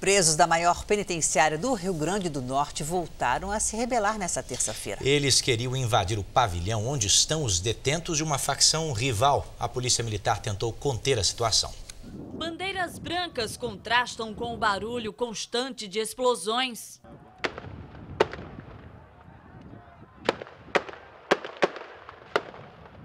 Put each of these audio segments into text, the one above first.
Presos da maior penitenciária do Rio Grande do Norte voltaram a se rebelar nesta terça-feira. Eles queriam invadir o pavilhão onde estão os detentos de uma facção rival. A Polícia Militar tentou conter a situação. Bandeiras brancas contrastam com o barulho constante de explosões.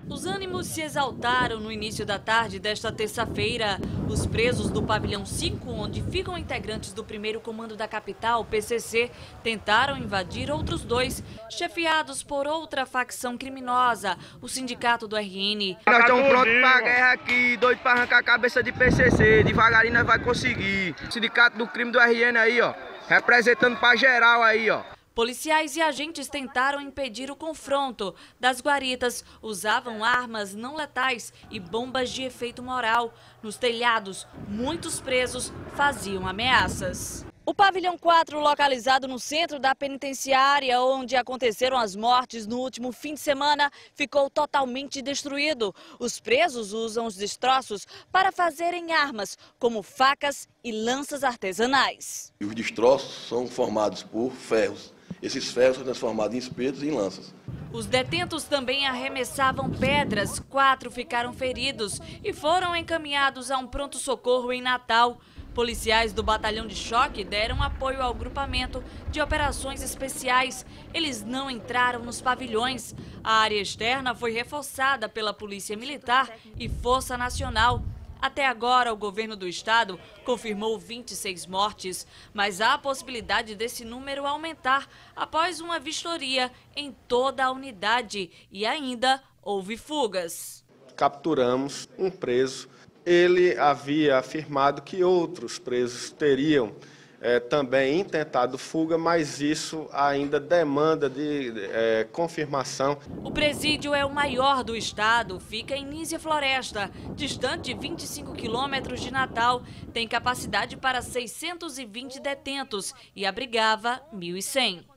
Os ânimos se exaltaram no início da tarde desta terça-feira. Os presos do pavilhão 5, onde ficam integrantes do 1º Comando da Capital, PCC, tentaram invadir outros dois, chefiados por outra facção criminosa, o sindicato do RN. Nós estamos prontos para a guerra aqui, doido para arrancar a cabeça de PCC, devagarinho nós vamos conseguir. O sindicato do crime do RN aí, ó, representando para geral aí, ó. Policiais e agentes tentaram impedir o confronto. Das guaritas, usavam armas não letais e bombas de efeito moral. Nos telhados, muitos presos faziam ameaças. O pavilhão 4, localizado no centro da penitenciária, onde aconteceram as mortes no último fim de semana, ficou totalmente destruído. Os presos usam os destroços para fazerem armas, como facas e lanças artesanais. Os destroços são formados por ferros. Esses ferros são transformados em espetos e em lanças. Os detentos também arremessavam pedras. 4 ficaram feridos e foram encaminhados a um pronto-socorro em Natal. Policiais do batalhão de choque deram apoio ao grupamento de operações especiais. Eles não entraram nos pavilhões. A área externa foi reforçada pela Polícia Militar e Força Nacional. Até agora, o governo do estado confirmou 26 mortes, mas há a possibilidade desse número aumentar após uma vistoria em toda a unidade. E ainda houve fugas. Capturamos um preso. Ele havia afirmado que outros presos teriam também intentado fuga, mas isso ainda demanda de confirmação. O presídio é o maior do estado, fica em Nízia Floresta, distante 25 quilômetros de Natal. Tem capacidade para 620 detentos e abrigava 1.100.